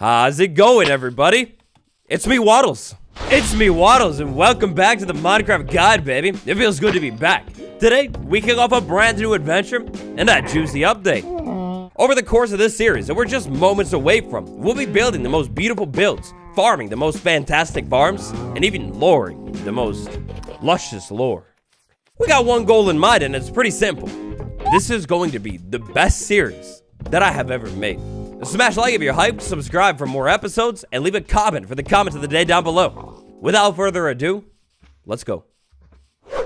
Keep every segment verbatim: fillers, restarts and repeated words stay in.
How's it going, everybody? It's me, Wattles. It's me, Wattles, and welcome back to the Minecraft Guide, baby. It feels good to be back. Today, we kick off a brand new adventure and that juicy update. Over the course of this series that we're just moments away from, we'll be building the most beautiful builds, farming the most fantastic farms, and even loring the most luscious lore. We got one goal in mind, and it's pretty simple. This is going to be the best series that I have ever made. Smash like if you're hyped, subscribe for more episodes, and leave a comment for the comment of the day down below. Without further ado, let's go.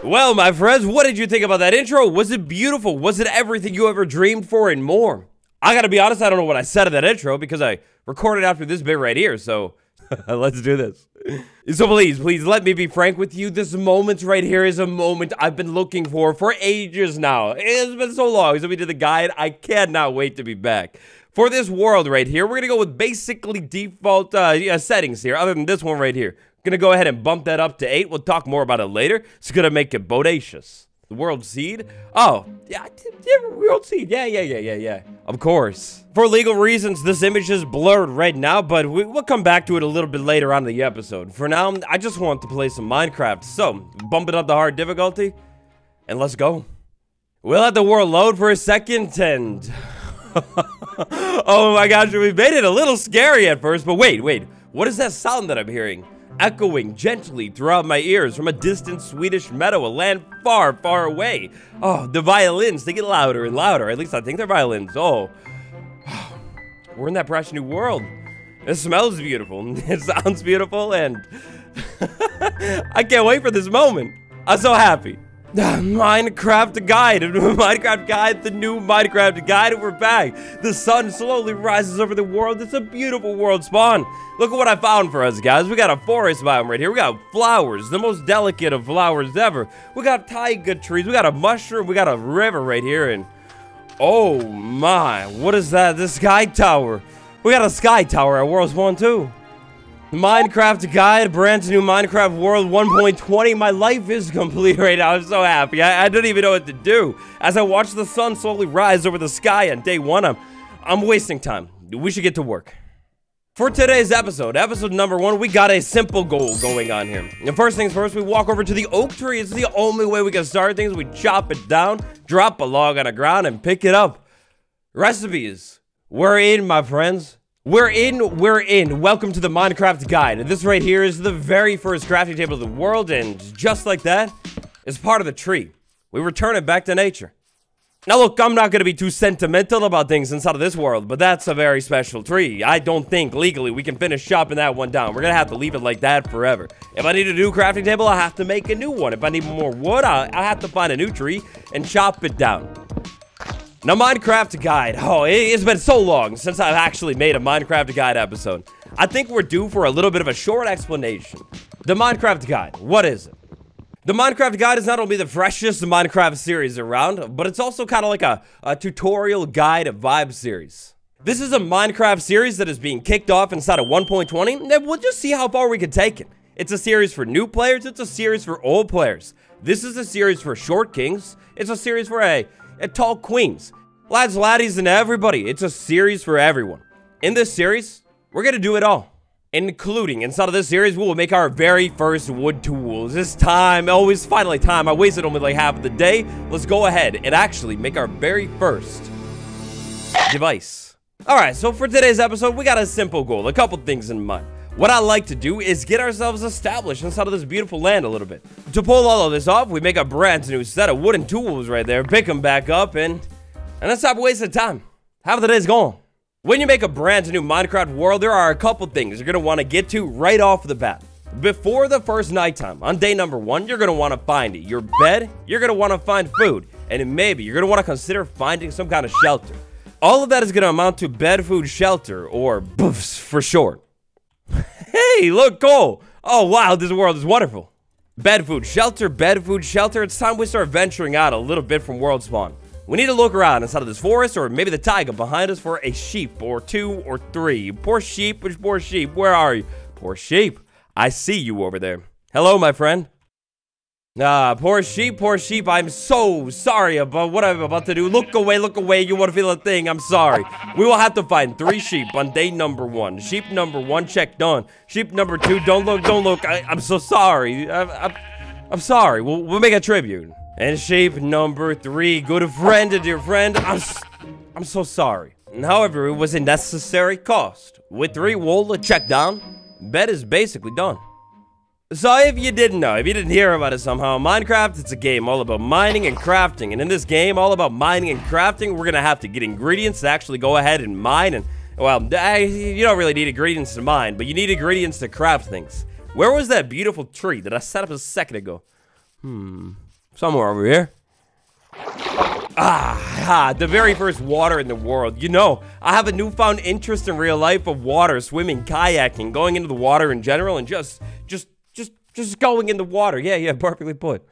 Well, my friends, what did you think about that intro? Was it beautiful? Was it everything you ever dreamed for and more? I gotta be honest, I don't know what I said in that intro because I recorded after this bit right here, so let's do this. So please, please let me be frank with you. This moment right here is a moment I've been looking for for ages now. It's been so long since we did the guide. I cannot wait to be back. For this world right here, we're gonna go with basically default uh, yeah, settings here, other than this one right here. Gonna go ahead and bump that up to eight. We'll talk more about it later. It's gonna make it bodacious. The world seed? Oh, yeah, yeah, world seed. Yeah, yeah, yeah, yeah, yeah. Of course. For legal reasons, this image is blurred right now, but we, we'll come back to it a little bit later on in the episode. For now, I just want to play some Minecraft, so bump it up to hard difficulty, and let's go. We'll let the world load for a second, and... Oh my gosh, we made it a little scary at first, but wait, wait. What is that sound that I'm hearing? Echoing gently throughout my ears from a distant Swedish meadow, a land far, far away. Oh, the violins, they get louder and louder. At least I think they're violins. Oh. We're in that brand new world. It smells beautiful. It sounds beautiful, and I can't wait for this moment. I'm so happy. Minecraft Guide, Minecraft Guide, the new Minecraft Guide, we're back. The sun slowly rises over the world. It's a beautiful world spawn. Look at what I found for us, guys. We got a forest biome right here. We got flowers, the most delicate of flowers ever. We got taiga trees. We got a mushroom. We got a river right here, and oh my, what is that? The sky tower. We got a sky tower at world spawn too. Minecraft Guide, brand new Minecraft World one point twenty. My life is complete right now. I'm so happy. I, I don't even know what to do. As I watch the sun slowly rise over the sky on day one, I'm, I'm wasting time. We should get to work. For today's episode, episode number one, we got a simple goal going on here. And first things first, we walk over to the oak tree. It's the only way we can start things. We chop it down, drop a log on the ground, and pick it up. Recipes. We're in, my friends. We're in, we're in. Welcome to the Minecraft Guide. This right here is the very first crafting table of the world, and just like that, it's part of the tree. We return it back to nature. Now look, I'm not gonna be too sentimental about things inside of this world, but that's a very special tree. I don't think legally we can finish chopping that one down. We're gonna have to leave it like that forever. If I need a new crafting table, I'll have to make a new one. If I need more wood, I'll, I'll have to find a new tree and chop it down. Now, Minecraft Guide. Oh, it's been so long since I've actually made a Minecraft Guide episode. I think we're due for a little bit of a short explanation. The Minecraft Guide, what is it? The Minecraft Guide is not only the freshest Minecraft series around, but it's also kind of like a, a tutorial guide vibe series. This is a Minecraft series that is being kicked off inside of one point twenty, and we'll just see how far we can take it. It's a series for new players, it's a series for old players. This is a series for short kings, it's a series for a... and tall queens, lads, laddies, and everybody. It's a series for everyone. In this series, we're gonna do it all, including inside of this series, we will make our very first wood tools. It's time, oh, it's finally time. I wasted only like half of the day. Let's go ahead and actually make our very first device. All right, so for today's episode, we got a simple goal, a couple things in mind. What I like to do is get ourselves established inside of this beautiful land a little bit. To pull all of this off, we make a brand new set of wooden tools right there, pick them back up, and and let's stop wasting time. Half of the day's gone. When you make a brand new Minecraft world, there are a couple things you're gonna wanna get to right off the bat. Before the first nighttime, on day number one, you're gonna wanna find your bed, you're gonna wanna find food, and maybe you're gonna wanna consider finding some kind of shelter. All of that is gonna amount to bed, food, shelter, or boofs for short. Hey, look, Cole. Oh, wow, this world is wonderful. Bed, food, shelter, bed, food, shelter. It's time we start venturing out a little bit from world spawn. We need to look around inside of this forest or maybe the taiga behind us for a sheep or two or three. Poor sheep, which poor sheep, where are you? Poor sheep, I see you over there. Hello, my friend. Ah, poor sheep, poor sheep. I'm so sorry about what I'm about to do. Look away, look away. You won't feel a thing. I'm sorry. We will have to find three sheep on day number one. Sheep number one checked on. Sheep number two, don't look, don't look. I, I'm so sorry. I, I, I'm sorry. We'll, we'll make a tribute. And sheep number three, good friend, dear friend. I'm, I'm so sorry. However, it was a necessary cost. With three wool to check down, bed is basically done. So if you didn't know, if you didn't hear about it somehow, Minecraft, it's a game all about mining and crafting. And in this game, all about mining and crafting, we're going to have to get ingredients to actually go ahead and mine. And, well, you don't really need ingredients to mine, but you need ingredients to craft things. Where was that beautiful tree that I set up a second ago? Hmm, somewhere over here. Ah, ah, the very first water in the world. You know, I have a newfound interest in real life of water, swimming, kayaking, going into the water in general, and just, just, just, just going in the water. Yeah, yeah, perfectly put.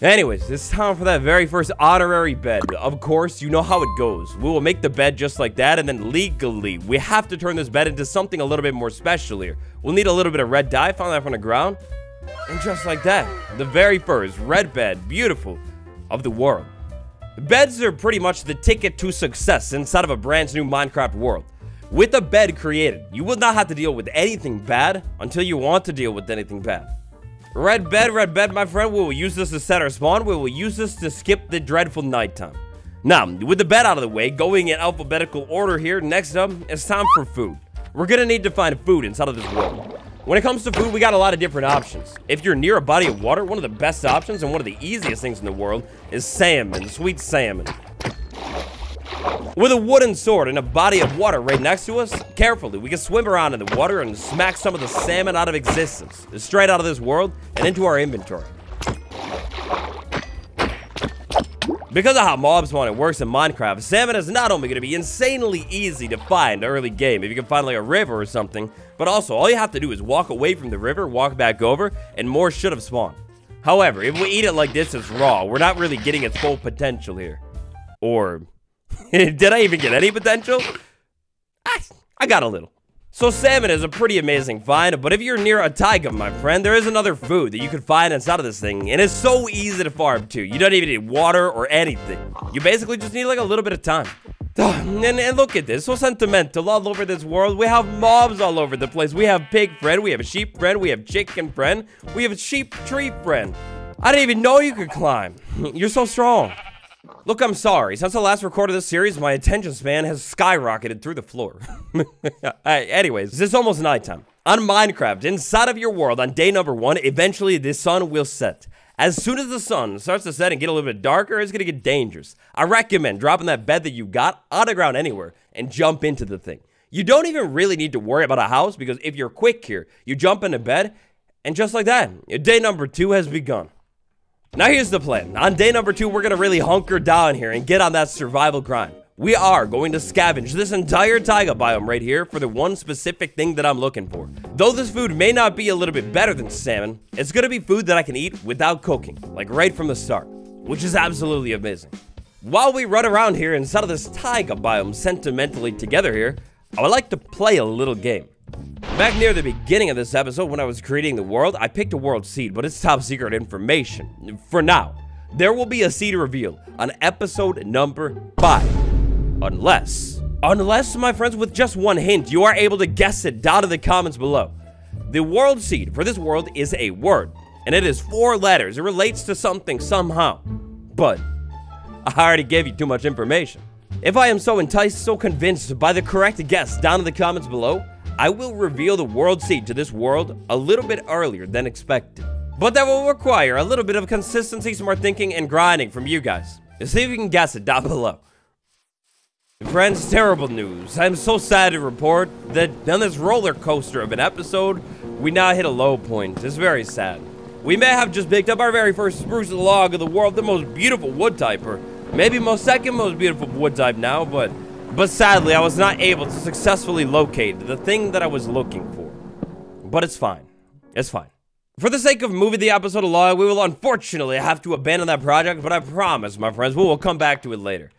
Anyways, it's time for that very first honorary bed. Of course, you know how it goes. We will make the bed just like that, and then legally, we have to turn this bed into something a little bit more special here. We'll need a little bit of red dye, found that from the ground. And just like that, the very first red bed, beautiful, of the world. Beds are pretty much the ticket to success inside of a brand new Minecraft world. With a bed created, you will not have to deal with anything bad until you want to deal with anything bad. Red bed, red bed, my friend, we will use this to set our spawn. We will use this to skip the dreadful nighttime. Now, with the bed out of the way, going in alphabetical order here, next up, it's time for food. We're gonna need to find food inside of this world. When it comes to food, we got a lot of different options. If you're near a body of water, one of the best options and one of the easiest things in the world is salmon, sweet salmon. With a wooden sword and a body of water right next to us, carefully, we can swim around in the water and smack some of the salmon out of existence, straight out of this world and into our inventory. Because of how mob spawning works in Minecraft, salmon is not only going to be insanely easy to find early game, if you can find like a river or something, but also all you have to do is walk away from the river, walk back over, and more should have spawned. However, if we eat it like this, it's raw. We're not really getting its full potential here. Or, did I even get any potential? I, I got a little. So salmon is a pretty amazing find, but if you're near a taiga, my friend, there is another food that you can find inside of this thing, and it's so easy to farm too. You don't even need water or anything. You basically just need like a little bit of time. And, and look at this, so sentimental all over this world. We have mobs all over the place. We have pig friend, we have sheep friend, we have chicken friend, we have sheep tree friend. I didn't even know you could climb. You're so strong. Look, I'm sorry. Since the last record of this series, my attention span has skyrocketed through the floor. Right, anyways, it's almost nighttime. On Minecraft, inside of your world, on day number one, eventually the sun will set. As soon as the sun starts to set and get a little bit darker, it's gonna get dangerous. I recommend dropping that bed that you got on the ground anywhere and jump into the thing. You don't even really need to worry about a house because if you're quick here, you jump into bed and just like that, day number two has begun. Now here's the plan. On day number two, we're gonna really hunker down here and get on that survival grind. We are going to scavenge this entire taiga biome right here for the one specific thing that I'm looking for. Though this food may not be a little bit better than salmon, it's gonna be food that I can eat without cooking, like right from the start, which is absolutely amazing. While we run around here inside of this taiga biome sentimentally together here, I would like to play a little game. Back near the beginning of this episode, when I was creating the world, I picked a world seed, but it's top secret information. For now, there will be a seed reveal on episode number five. Unless, unless, my friends, with just one hint, you are able to guess it down in the comments below. The world seed for this world is a word, and it is four letters. It relates to something somehow, but I already gave you too much information. If I am so enticed, so convinced by the correct guess down in the comments below, I will reveal the world seed to this world a little bit earlier than expected. But that will require a little bit of consistency, smart thinking, and grinding from you guys. See if you can guess it down below. Friends, terrible news. I'm so sad to report that on this roller coaster of an episode, we now hit a low point. It's very sad. We may have just picked up our very first spruce log of the world, the most beautiful wood type, or maybe most second most beautiful wood type now, but... But sadly, I was not able to successfully locate the thing that I was looking for. But it's fine. It's fine. For the sake of moving the episode along, we will unfortunately have to abandon that project, but I promise, my friends, we will come back to it later.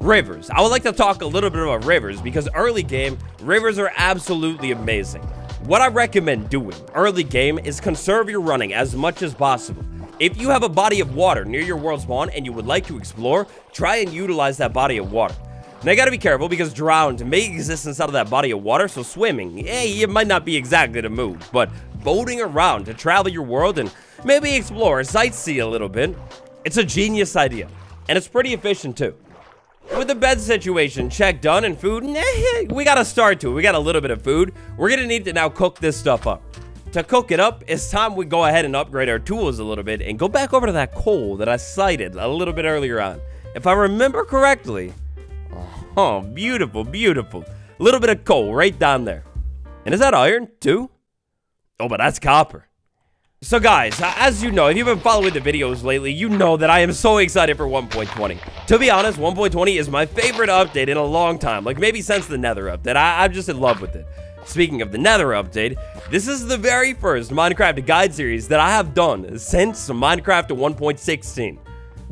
Rivers. I would like to talk a little bit about rivers, because early game, rivers are absolutely amazing. What I recommend doing early game is conserve your running as much as possible. If you have a body of water near your world spawn and you would like to explore, try and utilize that body of water. Now, you gotta be careful because drowned may exist inside of that body of water, so swimming, eh, it might not be exactly the move, but boating around to travel your world and maybe explore, sightsee a little bit, it's a genius idea, and it's pretty efficient too. With the bed situation, check done, and food, eh, we gotta start to it. We got a little bit of food. We're gonna need to now cook this stuff up. To cook it up, it's time we go ahead and upgrade our tools a little bit and go back over to that coal that I cited a little bit earlier on. If I remember correctly, oh, beautiful, beautiful. A little bit of coal right down there. And is that iron too? Oh, but that's copper. So guys, as you know, if you've been following the videos lately, you know that I am so excited for one point twenty. To be honest, one point twenty is my favorite update in a long time, like maybe since the Nether update. I I'm just in love with it. Speaking of the Nether update, this is the very first Minecraft Guide series that I have done since Minecraft one point sixteen.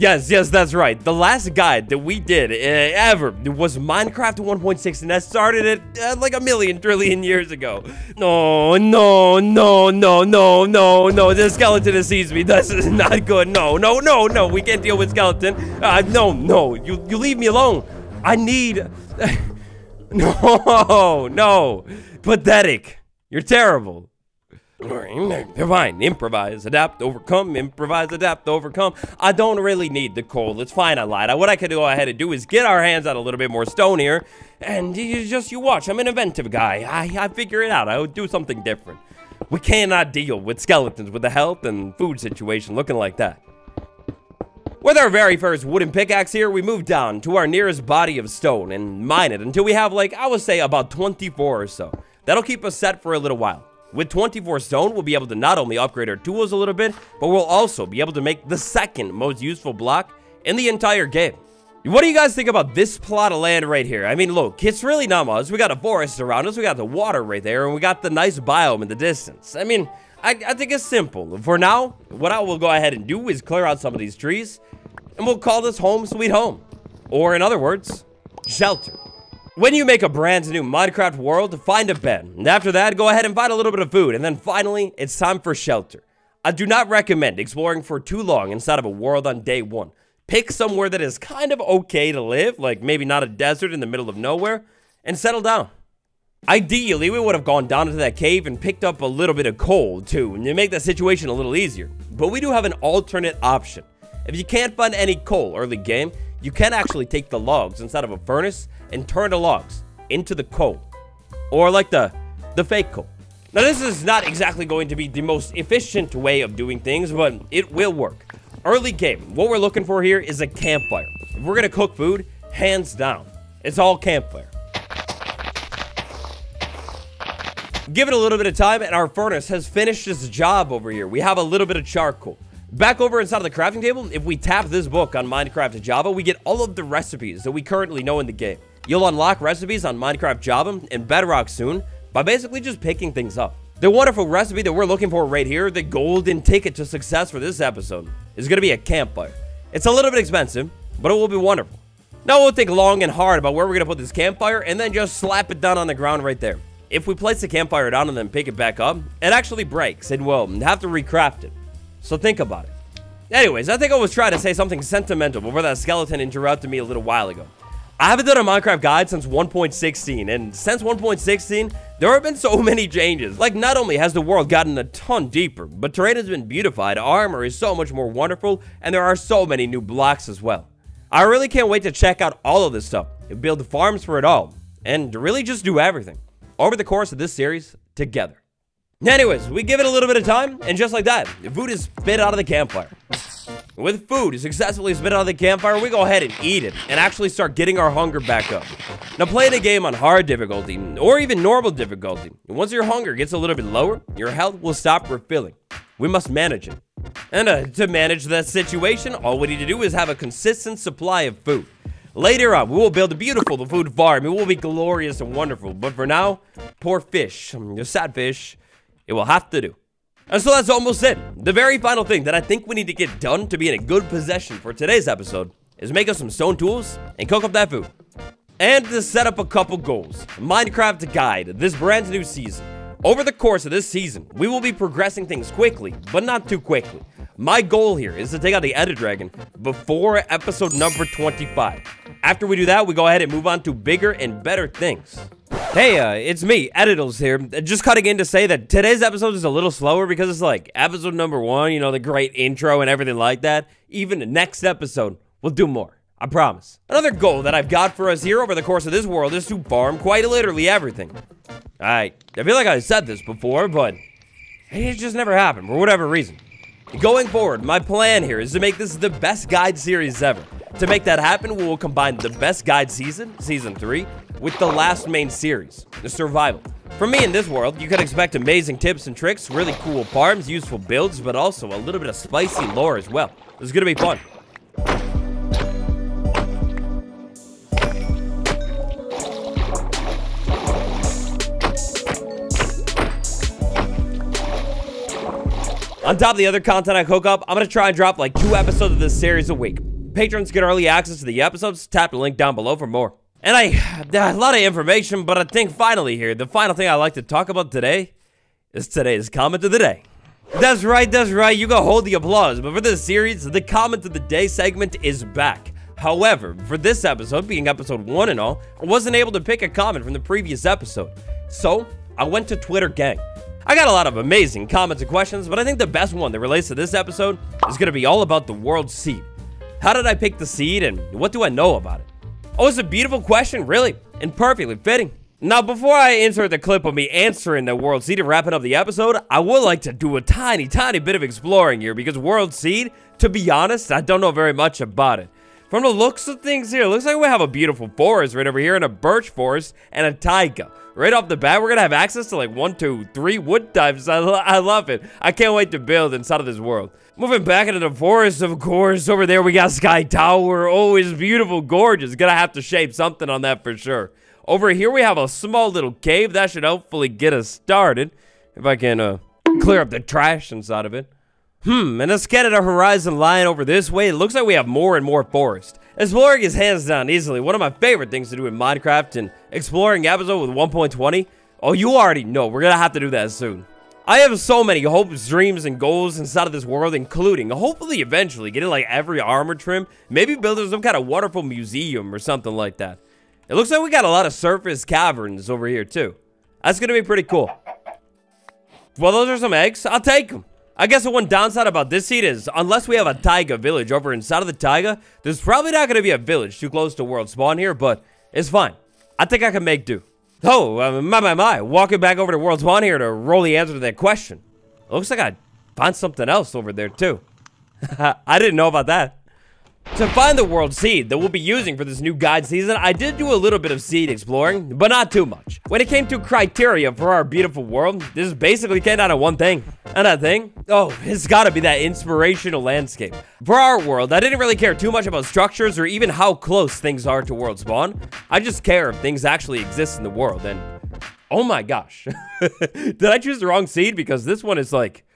Yes, yes, that's right. The last guide that we did uh, ever was Minecraft one point sixteen. That started it uh, like a million trillion years ago. No, no, no, no, no, no, no. The skeleton has seized me. This is not good. No, no, no, no. We can't deal with skeleton. Uh, no, no. You, you leave me alone. I need... No, no. Pathetic. You're terrible. Fine. Improvise, adapt, overcome, improvise, adapt, overcome. I don't really need the coal. It's fine, I lied. What I could go ahead and do is get our hands on a little bit more stone here. And you just, you watch. I'm an inventive guy. I, I figure it out. I would do something different. We cannot deal with skeletons with the health and food situation looking like that. With our very first wooden pickaxe here, we move down to our nearest body of stone and mine it until we have, like, I would say about twenty-four or so. That'll keep us set for a little while. With twenty-four stone, we'll be able to not only upgrade our tools a little bit, but we'll also be able to make the second most useful block in the entire game. What do you guys think about this plot of land right here? I mean, look, it's really not much. We got a forest around us, we got the water right there, and we got the nice biome in the distance. I mean... I, I think it's simple. For now, what I will go ahead and do is clear out some of these trees, and we'll call this home sweet home. Or in other words, shelter. When you make a brand new Minecraft world, find a bed. And after that, go ahead and find a little bit of food. And then finally, it's time for shelter. I do not recommend exploring for too long inside of a world on day one. Pick somewhere that is kind of okay to live, like maybe not a desert in the middle of nowhere, and settle down. Ideally, we would have gone down into that cave and picked up a little bit of coal, too, to make the situation a little easier. But we do have an alternate option. If you can't find any coal early game, you can actually take the logs inside of a furnace and turn the logs into the coal. Or like the, the fake coal. Now, this is not exactly going to be the most efficient way of doing things, but it will work. Early game, what we're looking for here is a campfire. If we're going to cook food, hands down, it's all campfire. Give it a little bit of time, and our furnace has finished its job over here. We have a little bit of charcoal. Back over inside of the crafting table, if we tap this book on Minecraft Java, we get all of the recipes that we currently know in the game. You'll unlock recipes on Minecraft Java and Bedrock soon by basically just picking things up. The wonderful recipe that we're looking for right here, the golden ticket to success for this episode, is going to be a campfire. It's a little bit expensive, but it will be wonderful. Now we'll think long and hard about where we're going to put this campfire and then just slap it down on the ground right there. If we place the campfire down and then pick it back up, it actually breaks and we'll have to recraft it. So think about it. Anyways, I think I was trying to say something sentimental before that skeleton interrupted me a little while ago. I haven't done a Minecraft guide since one point sixteen, and since one point sixteen, there have been so many changes. Like, not only has the world gotten a ton deeper, but terrain has been beautified, armor is so much more wonderful, and there are so many new blocks as well. I really can't wait to check out all of this stuff, and build farms for it all, and really just do everything over the course of this series together. Anyways, we give it a little bit of time, and just like that, food is spit out of the campfire. With food successfully spit out of the campfire, we go ahead and eat it, and actually start getting our hunger back up. Now, playing a game on hard difficulty, or even normal difficulty, once your hunger gets a little bit lower, your health will stop refilling. We must manage it. And uh, to manage that situation, all we need to do is have a consistent supply of food. Later on, we will build a beautiful food farm. It will be glorious and wonderful. But for now, poor fish, your sad fish, it will have to do. And so that's almost it. The very final thing that I think we need to get done to be in a good possession for today's episode is make us some stone tools and cook up that food. And to set up a couple goals. Minecraft Guide, this brand new season. Over the course of this season, we will be progressing things quickly, but not too quickly. My goal here is to take out the Ender Dragon before episode number twenty-five. After we do that, we go ahead and move on to bigger and better things. Hey, uh, it's me, Editals here. Just cutting in to say that today's episode is a little slower because it's like episode number one, you know, the great intro and everything like that. Even the next episode, we'll do more. I promise. Another goal that I've got for us here over the course of this world is to farm quite literally everything. I, I feel like I said this before, but it just never happened for whatever reason. Going forward, my plan here is to make this the best guide series ever. To make that happen, we will combine the best guide season, season three, with the last main series, the survival. From me in this world, you can expect amazing tips and tricks, really cool farms, useful builds, but also a little bit of spicy lore as well. It's gonna be fun. On top of the other content I cook up, I'm going to try and drop like two episodes of this series a week. Patrons get early access to the episodes. Tap the link down below for more. And I, a lot of information, but I think finally here, the final thing I like to talk about today is today's comment of the day. That's right, that's right, you can hold the applause, but for this series, the comment of the day segment is back. However, for this episode, being episode one and all, I wasn't able to pick a comment from the previous episode. So, I went to Twitter gang. I got a lot of amazing comments and questions, but I think the best one that relates to this episode is going to be all about the world seed. How did I pick the seed and what do I know about it? Oh, it's a beautiful question, really, and perfectly fitting. Now, before I insert the clip of me answering the world seed and wrapping up the episode, I would like to do a tiny, tiny bit of exploring here because world seed, to be honest, I don't know very much about it. From the looks of things here, it looks like we have a beautiful forest right over here and a birch forest and a taiga. Right off the bat, we're going to have access to like one, two, three wood types. I, lo I love it. I can't wait to build inside of this world. Moving back into the forest, of course. Over there, we got Sky Tower. Oh, it's beautiful, gorgeous. Gonna have to shape something on that for sure. Over here, we have a small little cave. That should hopefully get us started. If I can uh, clear up the trash inside of it. Hmm, and let's get at a horizon line over this way. It looks like we have more and more forest. Exploring is hands down easily one of my favorite things to do in Minecraft, and exploring episode with one point twenty. Oh, you already know. We're going to have to do that soon. I have so many hopes, dreams, and goals inside of this world, including hopefully eventually getting like every armor trim, maybe building some kind of wonderful museum or something like that. It looks like we got a lot of surface caverns over here too. That's going to be pretty cool. Well, those are some eggs. I'll take them. I guess the one downside about this seed is, unless we have a taiga village over inside of the taiga, there's probably not going to be a village too close to world spawn here, but it's fine. I think I can make do. Oh, uh, my, my, my. Walking back over to world spawn here to roll the answer to that question. It looks like I found something else over there, too. I didn't know about that. To find the world seed that we'll be using for this new guide season, I did do a little bit of seed exploring, but not too much. When it came to criteria for our beautiful world, this basically came down to one thing. And that thing? Oh, it's gotta be that inspirational landscape. For our world, I didn't really care too much about structures or even how close things are to world spawn. I just care if things actually exist in the world, and oh my gosh. Did I choose the wrong seed? Because this one is like,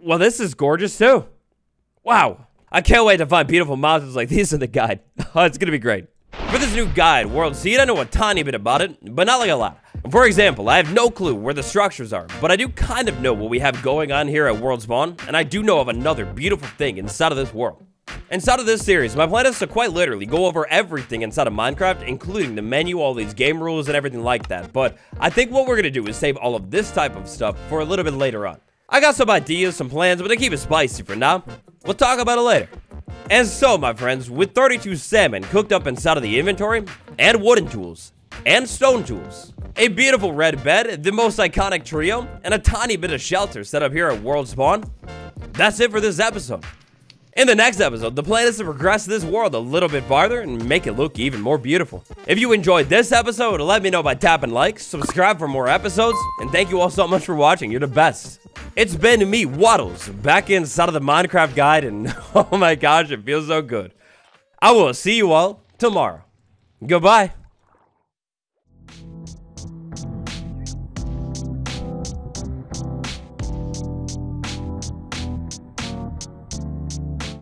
well, this is gorgeous too. Wow. I can't wait to find beautiful mountains like these in the guide. Oh, it's gonna be great. For this new guide, World Seed, I know a tiny bit about it, but not like a lot. For example, I have no clue where the structures are, but I do kind of know what we have going on here at World Spawn, and I do know of another beautiful thing inside of this world. Inside of this series, my plan is to quite literally go over everything inside of Minecraft, including the menu, all these game rules, and everything like that, but I think what we're gonna do is save all of this type of stuff for a little bit later on. I got some ideas, some plans, but they keep it spicy for now. We'll talk about it later. And so, my friends, with thirty-two salmon cooked up inside of the inventory, and wooden tools, and stone tools, a beautiful red bed, the most iconic trio, and a tiny bit of shelter set up here at World Spawn, that's it for this episode. In the next episode, the plan is to progress this world a little bit farther and make it look even more beautiful. If you enjoyed this episode, let me know by tapping like, subscribe for more episodes, and thank you all so much for watching. You're the best. It's been me, Wattles, back inside of the Minecraft guide, and oh my gosh, it feels so good. I will see you all tomorrow. Goodbye.